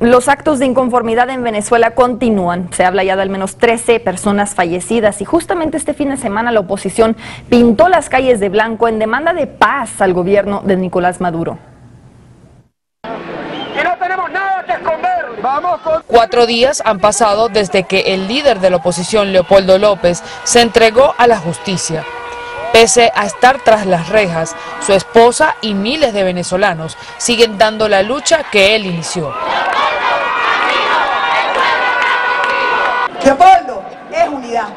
Los actos de inconformidad en Venezuela continúan. Se habla ya de al menos 13 personas fallecidas y justamente este fin de semana la oposición pintó las calles de blanco en demanda de paz al gobierno de Nicolás Maduro. Y no tenemos nada que esconder. Vamos con... 4 días han pasado desde que el líder de la oposición, Leopoldo López, se entregó a la justicia. Pese a estar tras las rejas, su esposa y miles de venezolanos siguen dando la lucha que él inició. Leopoldo es unidad.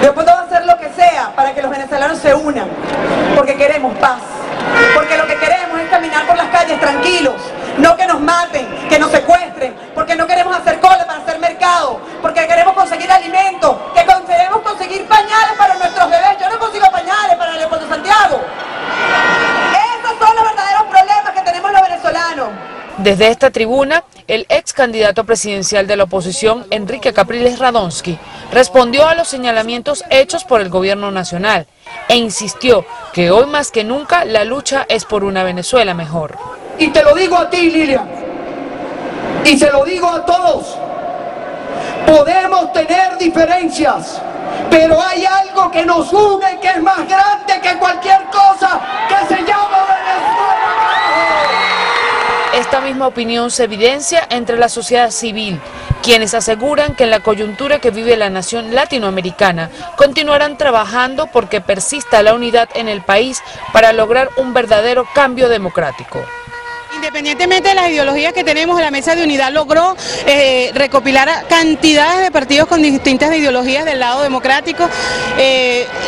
Leopoldo va a hacer lo que sea para que los venezolanos se unan, porque queremos paz, porque lo que queremos es caminar por las calles tranquilos, no que nos maten, que nos secuestren, porque no queremos hacer cola para hacer mercado, porque queremos conseguir alimentos, que queremos conseguir pañales para nuestros bebés. Yo no consigo pañales para Leopoldo Santiago. Esos son los verdaderos problemas que tenemos los venezolanos. Desde esta tribuna, el ex candidato presidencial de la oposición, Enrique Capriles Radonsky, respondió a los señalamientos hechos por el gobierno nacional e insistió que hoy más que nunca la lucha es por una Venezuela mejor. Y te lo digo a ti, Lilian, y se lo digo a todos, podemos tener diferencias, pero hay algo que nos une que es más grande que cualquier cosa que se llama Venezuela. Esta misma opinión se evidencia entre la sociedad civil, quienes aseguran que en la coyuntura que vive la nación latinoamericana continuarán trabajando porque persista la unidad en el país para lograr un verdadero cambio democrático. Independientemente de las ideologías que tenemos, la mesa de unidad logró recopilar cantidades de partidos con distintas ideologías del lado democrático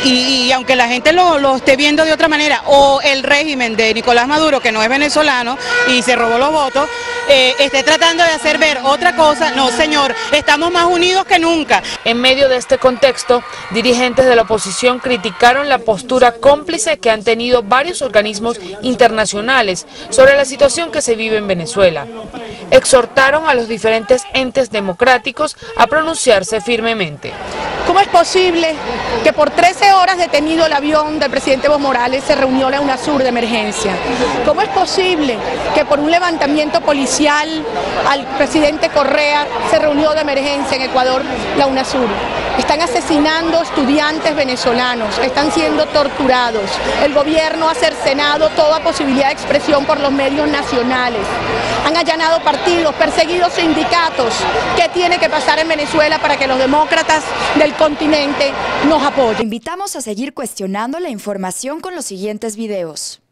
y aunque la gente lo esté viendo de otra manera, o el régimen de Nicolás Maduro, que no es venezolano y se robó los votos, esté tratando de hacer ver otra cosa, no señor, estamos más unidos que nunca. En medio de este contexto, dirigentes de la oposición criticaron la postura cómplice que han tenido varios organismos internacionales sobre la situación que se vive en Venezuela. Exhortaron a los diferentes entes democráticos a pronunciarse firmemente. ¿Cómo es posible que por 13 horas detenido el avión del presidente Evo Morales se reunió la UNASUR de emergencia? ¿Cómo es posible que por un levantamiento policial al presidente Correa se reunió de emergencia en Ecuador la UNASUR? Están asesinando estudiantes venezolanos, están siendo torturados. El gobierno ha cercenado toda posibilidad de expresión por los medios nacionales. Han allanado partidos, perseguido sindicatos. ¿Qué tiene que pasar en Venezuela para que los demócratas del continente nos apoye? Invitamos a seguir cuestionando la información con los siguientes videos.